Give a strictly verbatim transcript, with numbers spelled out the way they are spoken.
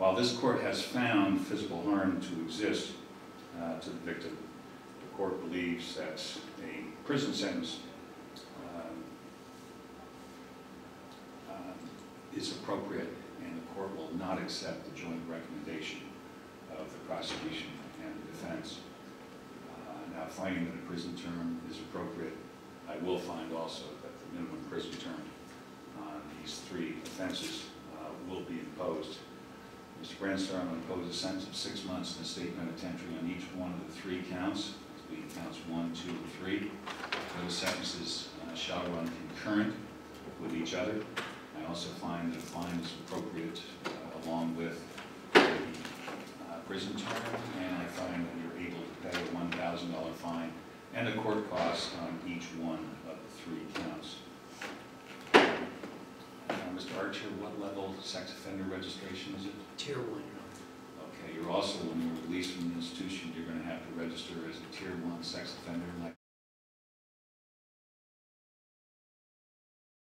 While this court has found physical harm to exist uh, to the victim, the court believes that a prison sentence uh, uh, is appropriate, and the court will not accept the joint recommendation of the prosecution and the defense. Uh, now, finding that a prison term is appropriate, I will find also that the minimum prison term on these three offenses uh, will be imposed. Mister Branstetter, I'm going to impose a sentence of six months and a state penitentiary on each one of the three counts, being counts one, two, and three. Those sentences uh, shall run concurrent with each other. I also find that a fine is appropriate uh, along with the uh, prison term, and I find that you're able to pay a one thousand dollar fine and a court cost on each one of the three counts. Mister Archer, what level sex offender registration is it? Tier one. Okay, you're also, when you're released from the institution, you're going to have to register as a tier one sex offender.